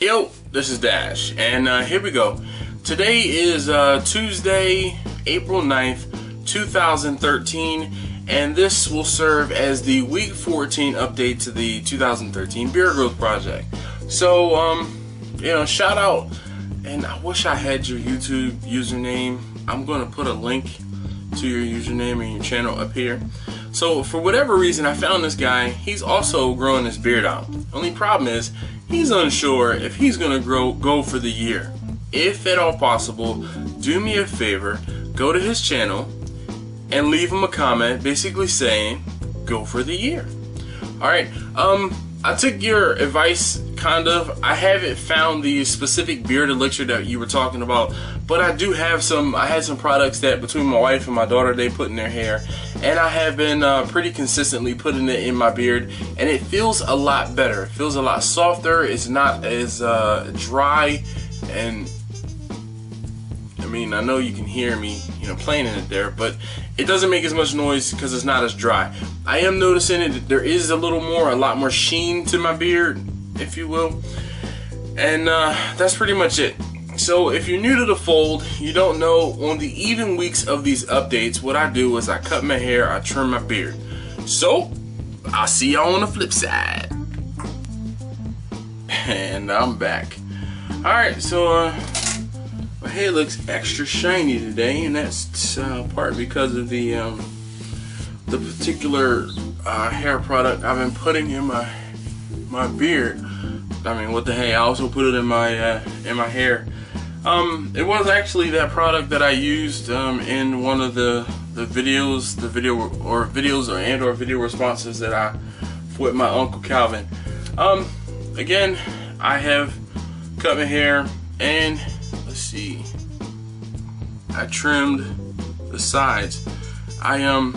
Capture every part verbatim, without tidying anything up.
Yo, this is Dash, and uh, here we go. Today is uh, Tuesday, April ninth, two thousand thirteen, and this will serve as the week fourteen update to the two thousand thirteen Beer Growth Project. So, um, you know, shout out, and I wish I had your YouTube username. I'm going to put a link to your username and your channel up here. So, for whatever reason, I found this guy. He's also growing his beard out. Only problem is, he's unsure if he's gonna grow go for the year. If at all possible, do me a favor, go to his channel and leave him a comment basically saying go for the year. Alright, um I took your advice, kind of. I haven't found the specific beard elixir that you were talking about, but I do have some I had some products that between my wife and my daughter they put in their hair, and I have been uh, pretty consistently putting it in my beard, and it feels a lot better. It feels a lot softer. It's not as uh, dry, and I mean, I know you can hear me, you know, playing in it there, but it doesn't make as much noise because it's not as dry. I am noticing it. There is a little more, a lot more sheen to my beard, if you will, and uh, that's pretty much it. So if you're new to the fold, you don't know, on the even weeks of these updates, what I do is I cut my hair, I trim my beard. So, I'll see y'all on the flip side. And I'm back. Alright, so uh, my hair looks extra shiny today, and that's uh, part because of the, um, the particular uh, hair product I've been putting in my, my beard. I mean, what the hey, I also put it in my, uh, in my hair. Um, it was actually that product that I used um, in one of the, the videos, the video or videos or and or video responses that I with my Uncle Calvin. Um, again, I have cut my hair, and let's see, I trimmed the sides. I um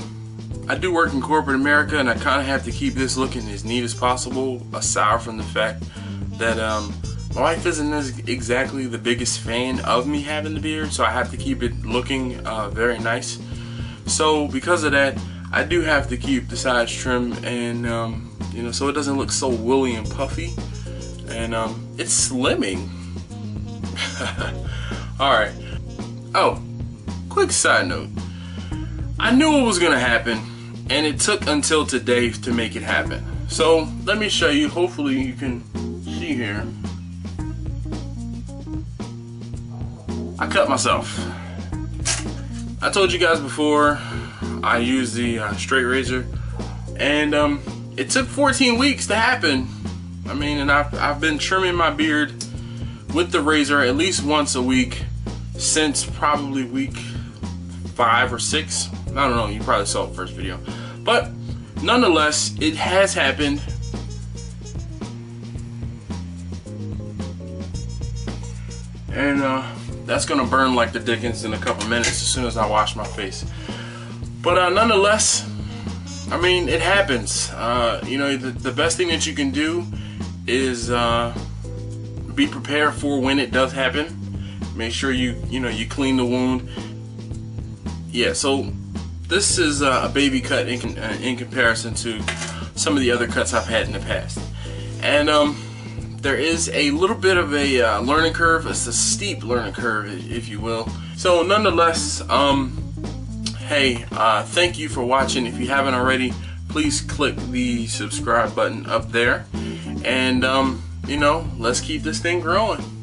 I do work in corporate America, and I kind of have to keep this looking as neat as possible, aside from the fact that um, my wife isn't as exactly the biggest fan of me having the beard, so I have to keep it looking uh, very nice. So because of that, I do have to keep the sides trim, and um, you know, so it doesn't look so woolly and puffy, and um, it's slimming. All right. Oh, quick side note. I knew it was gonna happen, and it took until today to make it happen. So let me show you. Hopefully you can. Here, I cut myself. I told you guys before, I used the uh, straight razor, and um, it took fourteen weeks to happen. I mean, and I've, I've been trimming my beard with the razor at least once a week since probably week five or six. I don't know, you probably saw the first video, but nonetheless, it has happened. And uh, that's gonna burn like the dickens in a couple minutes as soon as I wash my face. But uh, nonetheless, I mean, it happens. Uh, you know, the, the best thing that you can do is uh, be prepared for when it does happen. Make sure you, you know, you clean the wound. Yeah, so this is uh, a baby cut in, uh, in comparison to some of the other cuts I've had in the past. And um, there is a little bit of a uh, learning curve. It's a steep learning curve, if you will. So nonetheless, um, hey, uh, thank you for watching. If you haven't already, please click the subscribe button up there. And, um, you know, let's keep this thing growing.